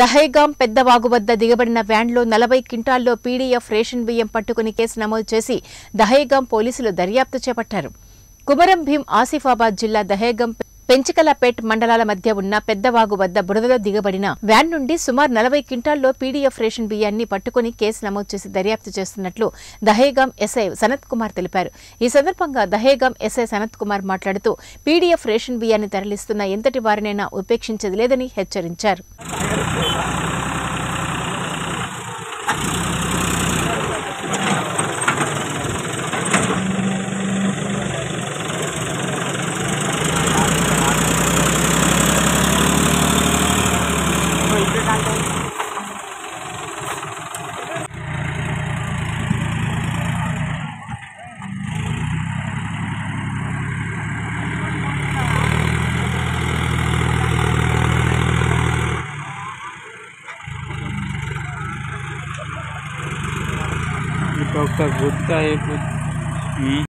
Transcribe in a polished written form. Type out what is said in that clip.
దహేగాం పెద్దవాగు వద్ద దిగబడిన వ్యాన్లో 40 క్వింటాల్లో PDF ration బియ్యం పట్టుకుని కేసు నమోదు చేసి దహేగాం పోలీసులు దర్యాప్తు చేపట్టారు. కుమరం భీం ఆసిఫాబాద్ జిల్లా దహేగాం పెంచికలపేట్ మండలాల మధ్య ఉన్న పెద్దవాగు వద్ద బురదలో దిగబడిన వ్యాన్ నుండి సుమారు 40 క్వింటాల్లో పీడిఎఫ్ రేషన్ బియ్యాన్ని పట్టుకుని కేసు నమోదు చేసి దర్యాప్తు చేస్తున్నట్లు దహేగాం ఎస్ఐ సనత్ కుమార్ తెలిపారు. ఈ సందర్భంగా దహేగాం ఎస్ఐ సనత్ కుమార్ మాట్లాడుతూ పీడిఎఫ్ రేషన్ బియ్యాన్ని తరలిస్తున్న ఎంతటి వారినైనా ఉపేక్షించేది లేదని హెచ్చరించారు. गुस्सा है कुछ